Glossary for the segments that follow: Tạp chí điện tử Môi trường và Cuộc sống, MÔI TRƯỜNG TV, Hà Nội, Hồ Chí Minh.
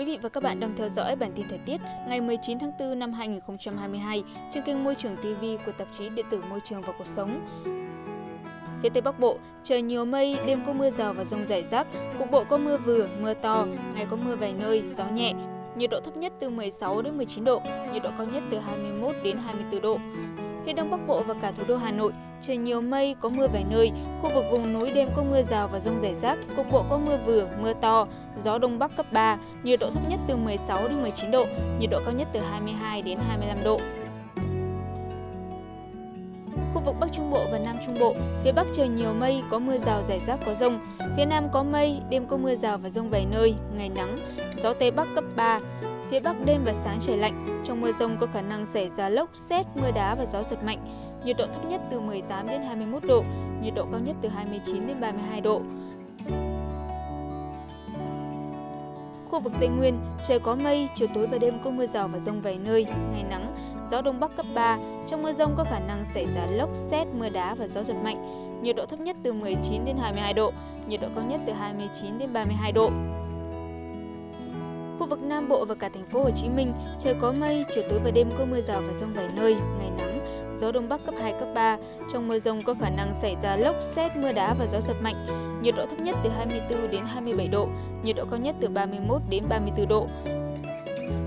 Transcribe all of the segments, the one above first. Quý vị và các bạn đang theo dõi bản tin thời tiết ngày 19 tháng 4 năm 2022 trên kênh Môi trường TV của tạp chí điện tử Môi trường và Cuộc sống. Phía Tây Bắc Bộ, trời nhiều mây, đêm có mưa rào và dông rải rác, cục bộ có mưa vừa, mưa to, ngày có mưa vài nơi, gió nhẹ. Nhiệt độ thấp nhất từ 16 đến 19 độ, nhiệt độ cao nhất từ 21 đến 24 độ. Phía Đông Bắc Bộ và cả thủ đô Hà Nội, trời nhiều mây, có mưa vài nơi, khu vực vùng núi đêm có mưa rào và dông rải rác, cục bộ có mưa vừa, mưa to, gió Đông Bắc cấp 3, nhiệt độ thấp nhất từ 16 đến 19 độ, nhiệt độ cao nhất từ 22 đến 25 độ. Khu vực Bắc Trung Bộ và Nam Trung Bộ, phía Bắc trời nhiều mây, có mưa rào rải rác có dông, phía Nam có mây, đêm có mưa rào và dông vài nơi, ngày nắng, gió Tây Bắc cấp 3, phía Bắc đêm và sáng trời lạnh, trong mưa dông có khả năng xảy ra lốc, sét, mưa đá và gió giật mạnh, nhiệt độ thấp nhất từ 18 đến 21 độ, nhiệt độ cao nhất từ 29 đến 32 độ. Khu vực Tây Nguyên, trời có mây, chiều tối và đêm có mưa rào và dông vài nơi, ngày nắng, gió Đông Bắc cấp 3, trong mưa dông có khả năng xảy ra lốc, sét, mưa đá và gió giật mạnh, nhiệt độ thấp nhất từ 19 đến 22 độ, nhiệt độ cao nhất từ 29 đến 32 độ. Khu vực Nam Bộ và cả thành phố Hồ Chí Minh, trời có mây, chiều tối và đêm có mưa rào và dông vài nơi, ngày nắng, gió Đông Bắc cấp 2, cấp 3, trong mưa dông có khả năng xảy ra lốc, sét, mưa đá và gió giật mạnh, nhiệt độ thấp nhất từ 24 đến 27 độ, nhiệt độ cao nhất từ 31 đến 34 độ.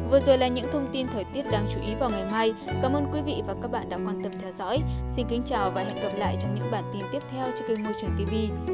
Vừa rồi là những thông tin thời tiết đáng chú ý vào ngày mai. Cảm ơn quý vị và các bạn đã quan tâm theo dõi. Xin kính chào và hẹn gặp lại trong những bản tin tiếp theo trên kênh Môi trường TV.